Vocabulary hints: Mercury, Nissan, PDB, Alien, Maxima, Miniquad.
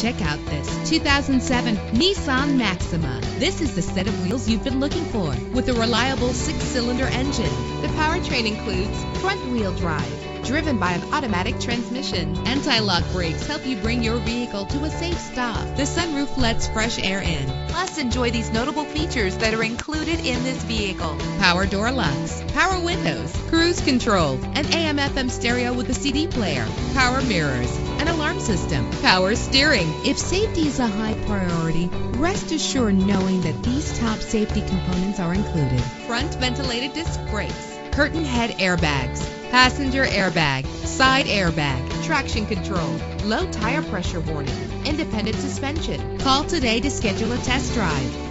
Check out this 2007 Nissan Maxima. This is the set of wheels you've been looking for with a reliable 6-cylinder engine. The powertrain includes front-wheel drive, driven by an automatic transmission. Anti-lock brakes help you bring your vehicle to a safe stop. The sunroof lets fresh air in. Plus, enjoy these notable features that are included in this vehicle: power door locks, power windows, cruise control, an AM/FM stereo with a CD player, power mirrors, an alarm system, power steering. If safety is a high priority, rest assured knowing that these top safety components are included: front ventilated disc brakes, curtain head airbags, passenger airbag, side airbag, traction control, low tire pressure warning, independent suspension. Call today to schedule a test drive.